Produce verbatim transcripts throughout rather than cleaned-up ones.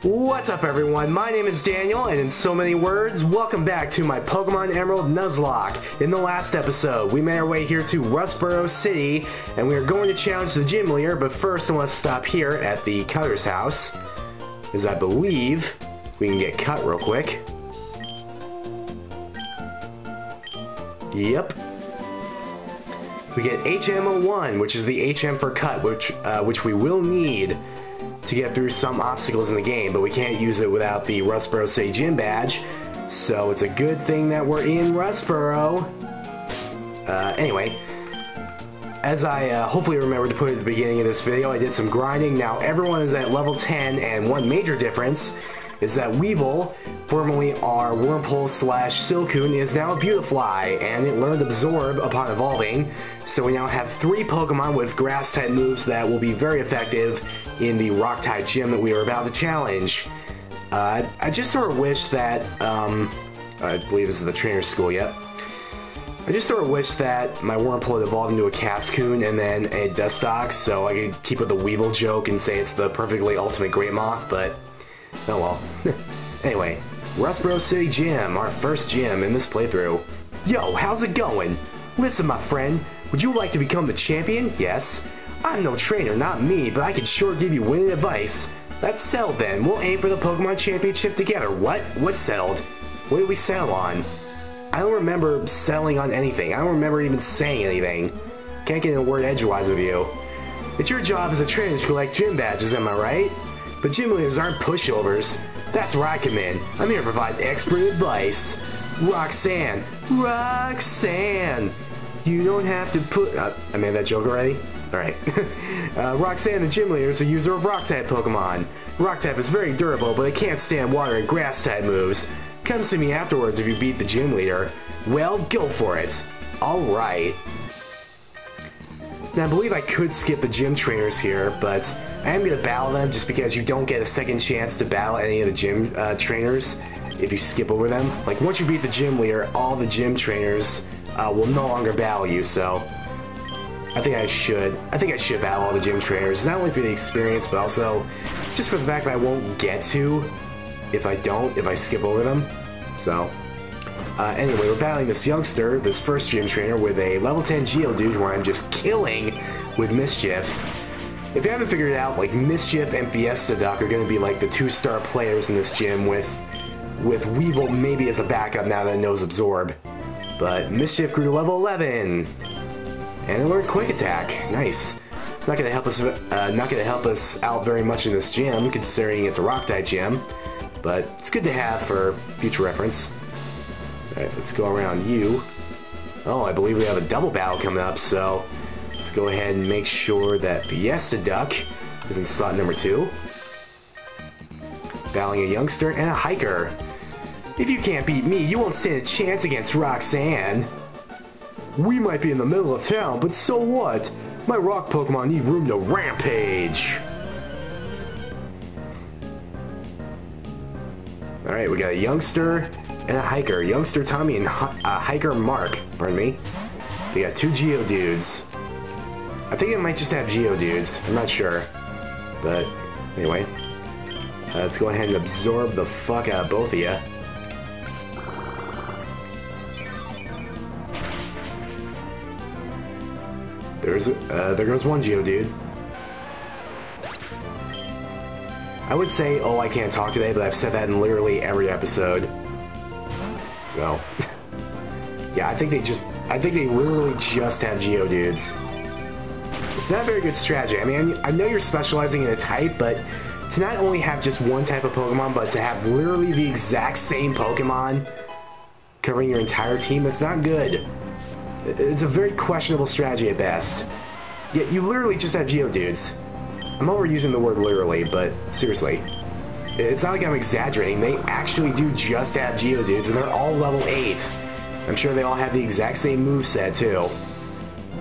What's up everyone, my name is Daniel, and in so many words, welcome back to my Pokemon Emerald Nuzlocke. In the last episode, we made our way here to Rustboro City, and we are going to challenge the gym leader, but first I want to stop here at the Cutter's house, because I believe we can get cut real quick. Yep. We get H M zero one, which is the H M for cut, which, uh, which we will need to get through some obstacles in the game, but we can't use it without the Rustboro City Gym Badge, so it's a good thing that we're in Rustboro. Uh, anyway, as I uh, hopefully remembered to put at the beginning of this video, I did some grinding. Now everyone is at level ten, and one major difference is that Weevil, formerly our Wurmple slash Silcoon, is now a Beautifly, and it learned Absorb upon evolving, so we now have three Pokemon with grass-type moves that will be very effective in the Rock-type gym that we are about to challenge. Uh, I just sort of wish that, um, I believe this is the trainer school, yep. I just sort of wish that my Wurmple had evolved into a Cascoon and then a Dustox, so I could keep with the Weevil joke and say it's the perfectly ultimate Great Moth, but oh well. Anyway, Rustboro City Gym, our first gym in this playthrough. Yo, how's it going? Listen, my friend, would you like to become the champion? Yes. I'm no trainer, not me, but I can sure give you winning advice. That's settled then. We'll aim for the Pokemon Championship together. What? What's settled? What did we settle on? I don't remember settling on anything. I don't remember even saying anything. Can't get in a word edgewise with you. It's your job as a trainer to collect gym badges, am I right? But gym leaders aren't pushovers. That's where I come in. I'm here to provide expert advice. Roxanne. Roxanne. You don't have to put... Uh, I made that joke already? Alright. uh, Roxanne, the gym leader, is a user of Rock-type Pokemon. Rock-type is very durable, but it can't stand water and grass-type moves. Come see me afterwards if you beat the gym leader. Well, go for it. Alright. Now, I believe I could skip the gym trainers here, but I am going to battle them just because you don't get a second chance to battle any of the gym uh, trainers if you skip over them. Like, once you beat the gym leader, all the gym trainers uh, will no longer battle you, so I think I should. I think I should battle all the gym trainers, not only for the experience, but also just for the fact that I won't get to if I don't, if I skip over them. So, uh, anyway, we're battling this youngster, this first gym trainer, with a level ten Geodude, where I'm just killing with Mischief. If you haven't figured it out, like, Mischief and Fiesta Duck are going to be, like, the two-star players in this gym, with with Weevil maybe as a backup now that it knows Absorb. But Mischief grew to level eleven. And it learned Quick Attack. Nice. Not gonna help us. Uh, not gonna help us out very much in this gym, considering it's a Rock-type gym. But it's good to have for future reference. All right, let's go around you. Oh, I believe we have a double battle coming up. So let's go ahead and make sure that Fiesta Duck is in slot number two. Battling a youngster and a hiker. If you can't beat me, you won't stand a chance against Roxanne. We might be in the middle of town, but so what? My rock Pokemon need room to rampage! Alright, we got a youngster and a hiker. Youngster Tommy and hi uh, Hiker Mark. Pardon me. We got two Geodudes. I think it might just have Geodudes. I'm not sure. But, anyway. Uh, let's go ahead and absorb the fuck out of both of you. There's, uh, there goes one Geodude. I would say, oh, I can't talk today, but I've said that in literally every episode. So, yeah, I think they just, I think they literally just have Geodudes. It's not a very good strategy. I mean, I know you're specializing in a type, but to not only have just one type of Pokemon, but to have literally the exact same Pokemon covering your entire team, it's not good. It's a very questionable strategy at best. Yet you literally just have Geodudes. I'm overusing the word literally, but seriously. It's not like I'm exaggerating. They actually do just have Geodudes, and they're all level eight. I'm sure they all have the exact same moveset, too.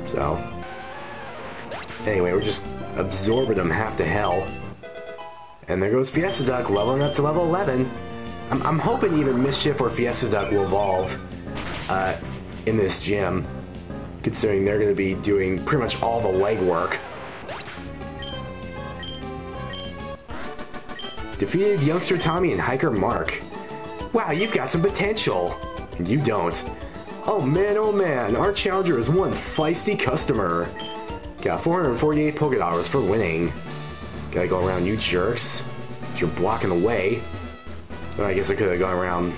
So. Anyway, we're just absorbing them half to hell. And there goes Fiesta Duck, leveling up to level eleven. I'm, I'm hoping either Mischief or Fiesta Duck will evolve. Uh... in this gym, considering they're going to be doing pretty much all the legwork. Defeated Youngster Tommy and Hiker Mark. Wow, you've got some potential. And you don't. Oh man, oh man, our challenger is one feisty customer. Got four hundred forty-eight Pokedollars for winning. Gotta go around you jerks. You're blocking the way. Oh, I guess I could have gone around.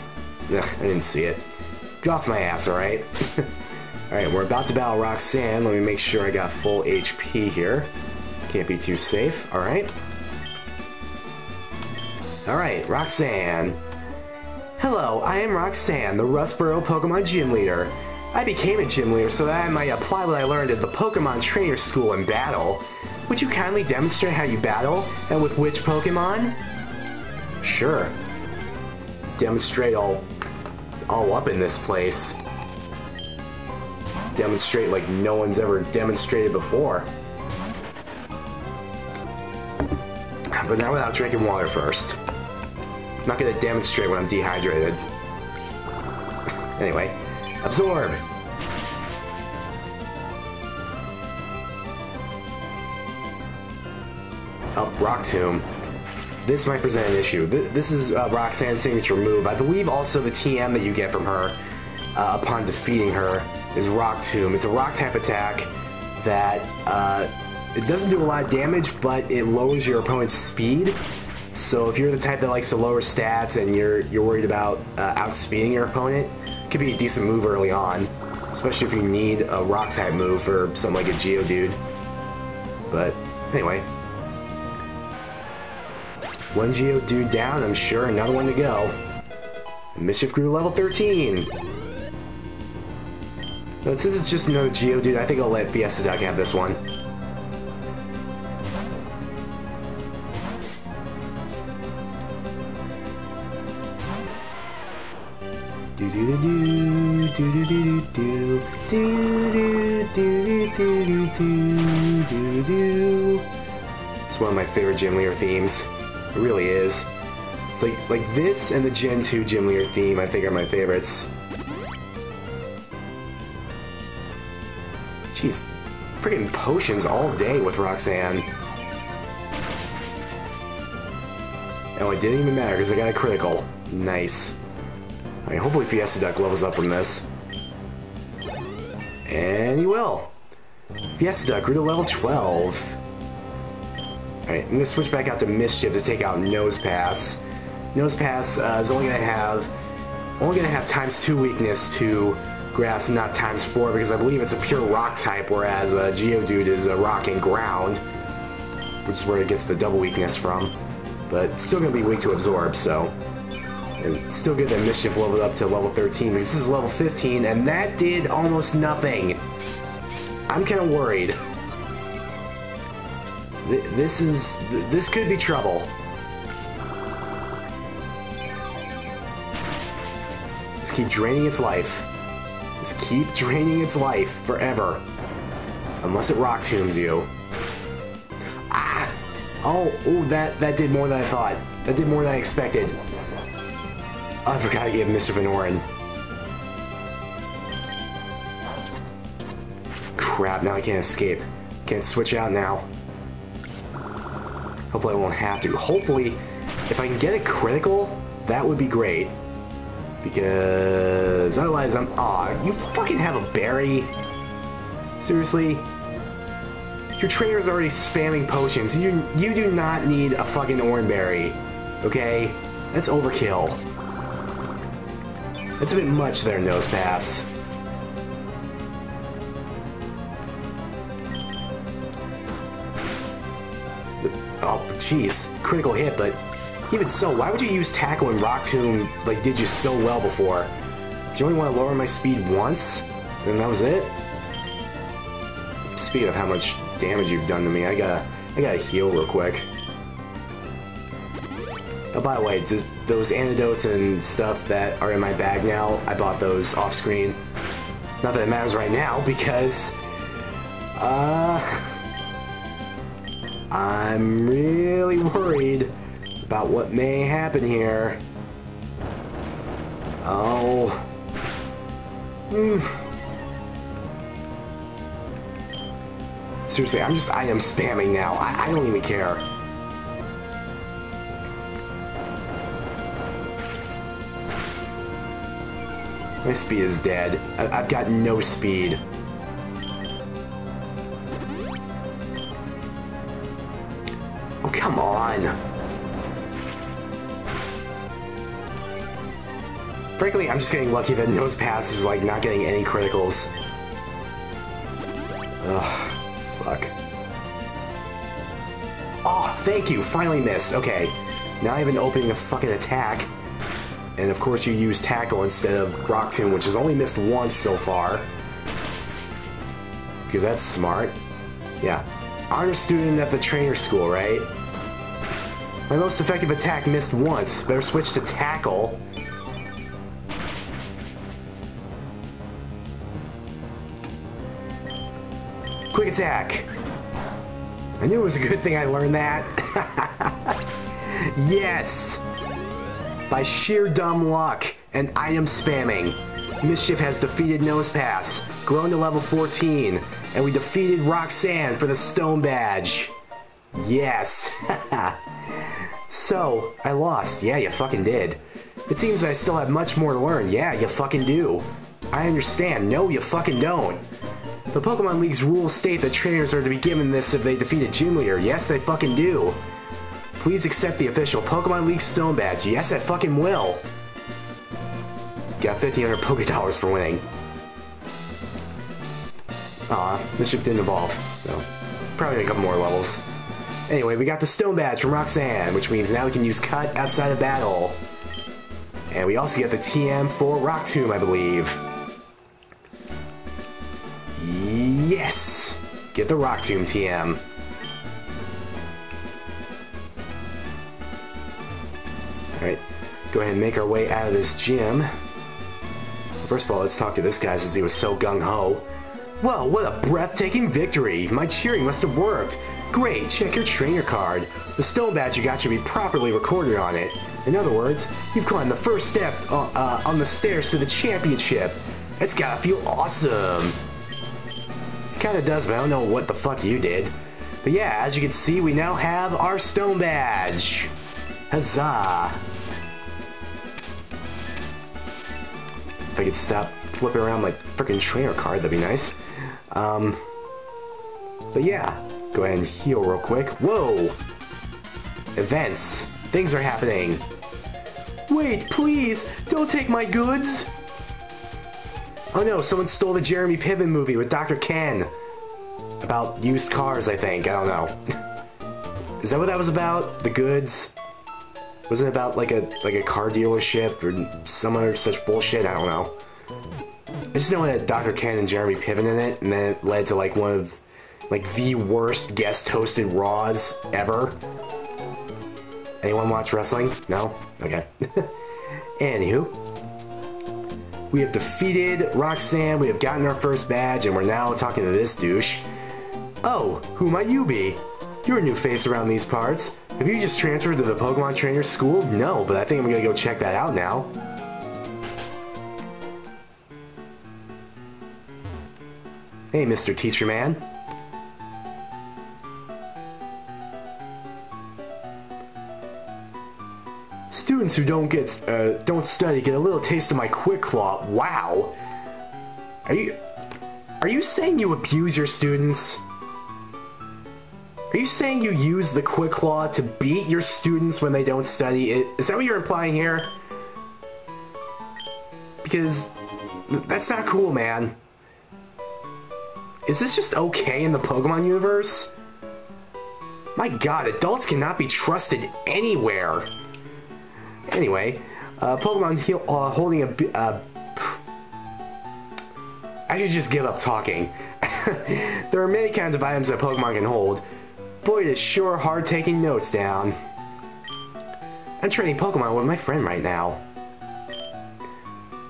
Ugh, I didn't see it. Get off my ass, alright? Alright, we're about to battle Roxanne. Let me make sure I got full H P here. Can't be too safe, alright? Alright, Roxanne. Hello, I am Roxanne, the Rustboro Pokemon Gym Leader. I became a Gym Leader so that I might apply what I learned at the Pokemon Trainer School in battle. Would you kindly demonstrate how you battle, and with which Pokemon? Sure. Demonstrate all... all up in this place. Demonstrate like no one's ever demonstrated before. But not without drinking water first. I'm not gonna demonstrate when I'm dehydrated. Anyway, absorb! Oh, Rock Tomb. This might present an issue. This is uh, Roxanne's signature move. I believe also the T M that you get from her uh, upon defeating her is Rock Tomb. It's a rock-type attack that uh, it doesn't do a lot of damage, but it lowers your opponent's speed. So if you're the type that likes to lower stats and you're you're worried about uh, outspeeding your opponent, it could be a decent move early on, especially if you need a rock-type move for something like a Geodude. But anyway. One Geodude down, I'm sure, another one to go. Mischief grew to level thirteen. But since it's just another Geodude, I think I'll let Fiesta Duck have this one. Do do do do do do do do do do do do do. It's one of my favorite Gym Leader themes. It really is. It's like like this and the Gen two Gym Leader theme I think are my favorites. Jeez. Freaking potions all day with Roxanne. Oh, it didn't even matter because I got a critical. Nice. I mean, hopefully Fiesta Duck levels up from this. And he will. Fiesta Duck grew to level twelve. Alright, I'm going to switch back out to Mischief to take out Nosepass. Nosepass uh, is only going to have only going to have times two weakness to grass and not times four because I believe it's a pure rock type, whereas uh, Geodude is a rock and ground, which is where it gets the double weakness from. But still going to be weak to absorb, so. And still good that Mischief leveled up to level thirteen because this is level fifteen, and that did almost nothing. I'm kind of worried. Th this is th this could be trouble. Just keep draining its life. Just keep draining its life forever, unless it Rock Tombs you. Ah! Oh, oh, that that did more than I thought. That did more than I expected. I forgot to give Mister Venorin. Crap, now I can't escape. Can't switch out now. Hopefully I won't have to. Hopefully, if I can get a critical, that would be great. Because otherwise I'm... Aw, you fucking have a berry? Seriously? Your trainer's already spamming potions. You, you do not need a fucking Oranberry. Okay? That's overkill. That's a bit much there, Nosepass. Oh, jeez. Critical hit, but even so, why would you use Tackle when Rock Tomb like, did you so well before? Do you only want to lower my speed once? Then that was it? Speaking of how much damage you've done to me, I gotta, I gotta heal real quick. Oh, by the way, just those antidotes and stuff that are in my bag now, I bought those off screen. Not that it matters right now, because uh, I'm really worried about what may happen here. Oh. Mm. Seriously, I'm just item spamming now. I, I don't even care. My speed is dead. I I've got no speed. Oh, come on. Frankly, I'm just getting lucky that Nosepass is like not getting any criticals. Ugh, fuck. Oh, thank you. Finally missed. Okay. Not even opening a fucking attack. And of course you use Tackle instead of Rock Tomb, which has only missed once so far. Because that's smart. Yeah. Honor student at the trainer school, right? My most effective attack missed once. Better switch to Tackle. Quick attack. I knew it was a good thing I learned that. Yes! By sheer dumb luck and item spamming, Mischief has defeated Nosepass, grown to level fourteen, and we defeated Roxanne for the Stone Badge. Yes. So, I lost. Yeah, you fucking did. It seems that I still have much more to learn. Yeah, you fucking do. I understand. No, you fucking don't. The Pokemon League's rules state that trainers are to be given this if they defeat a gym leader. Yes, they fucking do. Please accept the official Pokemon League Stone Badge. Yes, I fucking will. Got fifteen hundred Pokedollars for winning. Aw, this ship didn't evolve, so probably a couple more levels. Anyway, we got the Stone Badge from Roxanne, which means now we can use Cut outside of battle. And we also get the T M for Rock Tomb, I believe. Yes! Get the Rock Tomb T M. Alright, go ahead and make our way out of this gym. First of all, let's talk to this guy since he was so gung-ho. Well, what a breathtaking victory! My cheering must have worked! Great, check your trainer card. The Stone Badge you got should be properly recorded on it. In other words, you've climbed the first step uh, uh, on the stairs to the championship. It's gotta feel awesome! Kinda does, but I don't know what the fuck you did. But yeah, as you can see, we now have our Stone Badge. Huzzah! If I could stop flipping around my freaking trainer card, that'd be nice. Um, but yeah, go ahead and heal real quick. Whoa! Events. Things are happening. Wait, please, don't take my goods! Oh no, someone stole the Jeremy Piven movie with Doctor Ken. About used cars, I think. I don't know. Is that what that was about? The goods? Was it about like a like a car dealership or some other such bullshit? I don't know. I just know it had Doctor Ken and Jeremy Piven in it, and then it led to like one of like the worst guest hosted Raws ever. Anyone watch wrestling? No? Okay. Anywho. We have defeated Roxanne, we have gotten our first badge, and we're now talking to this douche. Oh, who might you be? You're a new face around these parts. Have you just transferred to the Pokemon Trainer School? No, but I think I'm gonna go check that out now. Hey, Mister Teacher Man. Students who don't get uh, don't study get a little taste of my Quick Claw. Wow, are you are you saying you abuse your students? Are you saying you use the Quick Claw to beat your students when they don't study? Is that what you're implying here? Because that's not cool, man. Is this just okay in the Pokemon universe? My God, adults cannot be trusted anywhere. Anyway, uh, Pokemon heal, uh, holding a... Uh, I should just give up talking. There are many kinds of items that Pokemon can hold. Boy, it is sure hard taking notes down. I'm training Pokemon with my friend right now.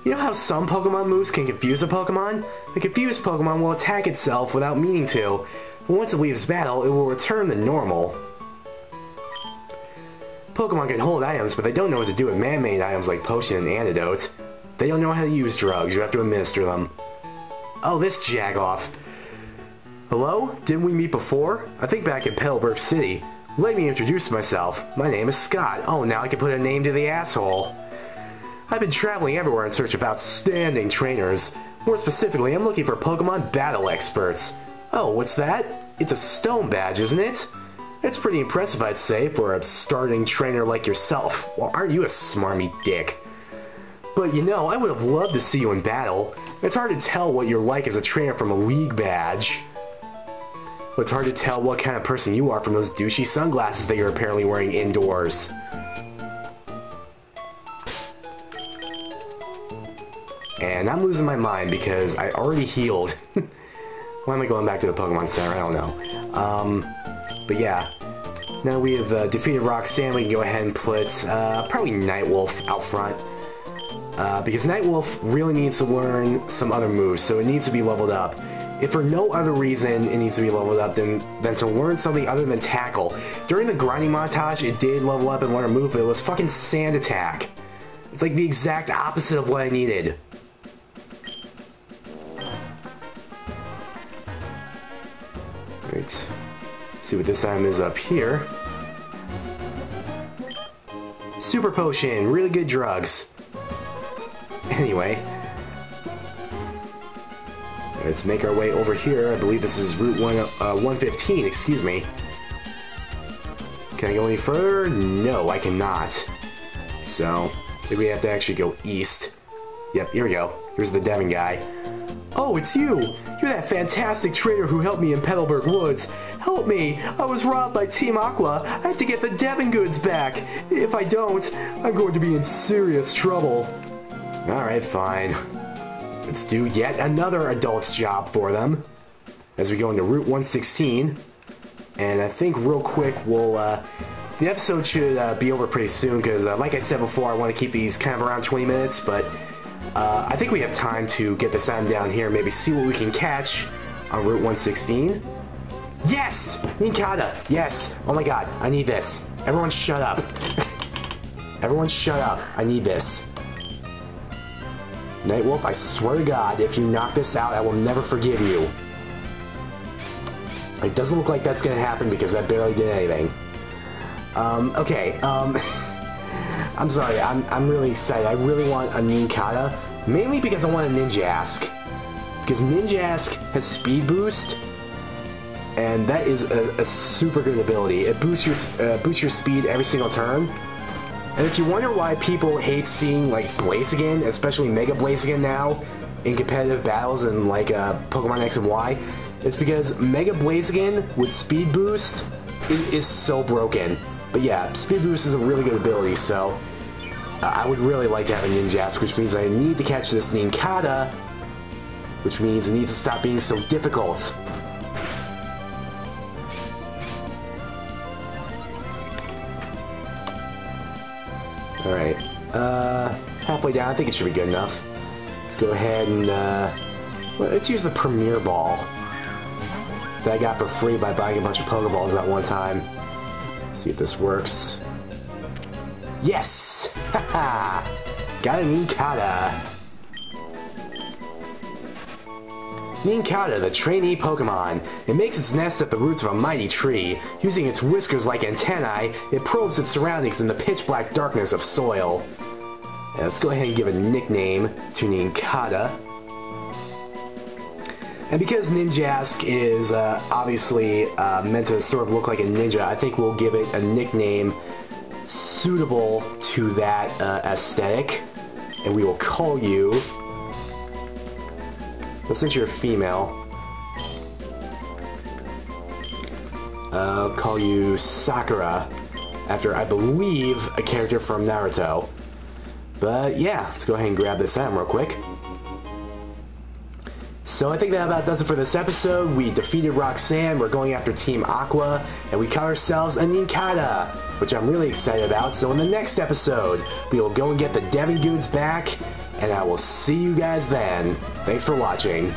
You know how some Pokemon moves can confuse a Pokemon? The confused Pokemon will attack itself without meaning to, but once it leaves battle, it will return to normal. Pokemon can hold items, but they don't know what to do with man-made items like potion and antidotes. They don't know how to use drugs. You have to administer them. Oh, this jagoff. Hello? Didn't we meet before? I think back in Petalburg City. Let me introduce myself. My name is Scott. Oh, now I can put a name to the asshole. I've been traveling everywhere in search of outstanding trainers. More specifically, I'm looking for Pokemon battle experts. Oh, what's that? It's a stone badge, isn't it? It's pretty impressive, I'd say, for a starting trainer like yourself. Well, aren't you a smarmy dick? But you know, I would have loved to see you in battle. It's hard to tell what you're like as a trainer from a league badge. But it's hard to tell what kind of person you are from those douchey sunglasses that you're apparently wearing indoors. And I'm losing my mind because I already healed. Why am I going back to the Pokemon Center? I don't know. Um... But yeah, now we have uh, defeated Roxanne, we can go ahead and put uh, probably Nightwolf out front. Uh, because Nightwolf really needs to learn some other moves, so it needs to be leveled up. If for no other reason it needs to be leveled up than, than to learn something other than tackle. During the grinding montage, it did level up and learn a move, but it was fucking sand attack. It's like the exact opposite of what I needed. Alright. See what this item is up here. Super potion, really good drugs. Anyway, let's make our way over here. I believe this is Route one, uh, one fifteen, excuse me. Can I go any further? No, I cannot. So, maybe we have to actually go east. Yep, here we go. Here's the Devon guy. Oh, it's you! You're that fantastic trader who helped me in Petalburg Woods. Help me! I was robbed by Team Aqua. I have to get the Devon Goods back. If I don't, I'm going to be in serious trouble. Alright, fine. Let's do yet another adult's job for them. As we go into Route one sixteen. And I think real quick we'll... Uh, the episode should uh, be over pretty soon because, uh, like I said before, I want to keep these kind of around twenty minutes, but... Uh, I think we have time to get this item down here, maybe see what we can catch on Route one sixteen. Yes! Nincada! Yes! Oh my god, I need this. Everyone shut up. Everyone shut up. I need this. Nightwolf, I swear to God, if you knock this out, I will never forgive you. It doesn't look like that's going to happen because that barely did anything. Um, okay, um, I'm sorry, I'm, I'm really excited. I really want a Nincada, mainly because I want a Ninjask. Because Ninjask has Speed Boost, and that is a, a super good ability. It boosts your, uh, boosts your speed every single turn. And if you wonder why people hate seeing, like, Blaziken, especially Mega Blaziken now, in competitive battles and, like, uh, Pokemon X and Y, it's because Mega Blaziken with Speed Boost is, is so broken. But yeah, Speed Boost is a really good ability, so uh, I would really like to have a Ninjask, which means I need to catch this Nincada, which means it needs to stop being so difficult. Alright, uh, halfway down, I think it should be good enough. Let's go ahead and, uh, well, let's use the Premier Ball that I got for free by buying a bunch of Pokeballs at one time. Let's see if this works. Yes! Haha! Got a Nincada! Nincada, the trainee Pokemon. It makes its nest at the roots of a mighty tree. Using its whiskers like antennae, it probes its surroundings in the pitch-black darkness of soil. And let's go ahead and give a nickname to Nincada. And because Ninjask is uh, obviously uh, meant to sort of look like a ninja, I think we'll give it a nickname suitable to that uh, aesthetic. And we will call you... Well, since you're a female, uh, I'll call you Sakura, after, I believe, a character from Naruto. But yeah, let's go ahead and grab this item real quick. So I think that about does it for this episode. We defeated Roxanne, we're going after Team Aqua, and we caught ourselves a Nincada, which I'm really excited about. So in the next episode, we will go and get the Devon Goods back, and I will see you guys then. Thanks for watching.